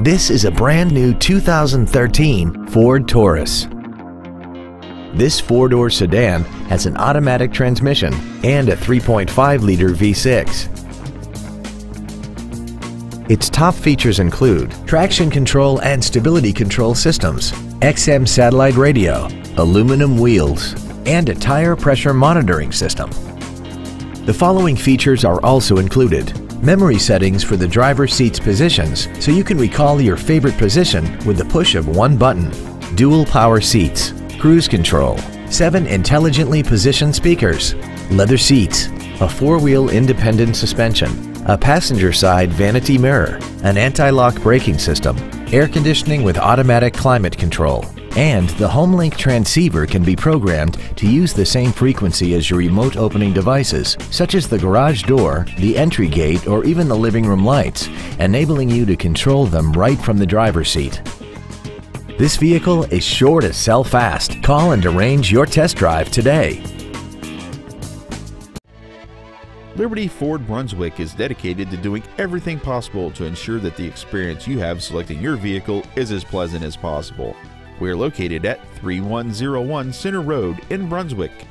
This is a brand new 2013 Ford Taurus. This four-door sedan has an automatic transmission and a 3.5-liter V6. Its top features include traction control and stability control systems, XM satellite radio, aluminum wheels, and a tire pressure monitoring system. The following features are also included: memory settings for the driver's seat's positions, so you can recall your favorite position with the push of one button, dual power seats, cruise control, 7 intelligently positioned speakers, leather seats, a 4-wheel independent suspension, a passenger side vanity mirror, an anti-lock braking system, air conditioning with automatic climate control, and the HomeLink transceiver can be programmed to use the same frequency as your remote opening devices, such as the garage door, the entry gate, or even the living room lights, enabling you to control them right from the driver's seat. This vehicle is sure to sell fast. Call and arrange your test drive today. Liberty Ford Brunswick is dedicated to doing everything possible to ensure that the experience you have selecting your vehicle is as pleasant as possible. We are located at 3101 Center Road in Brunswick.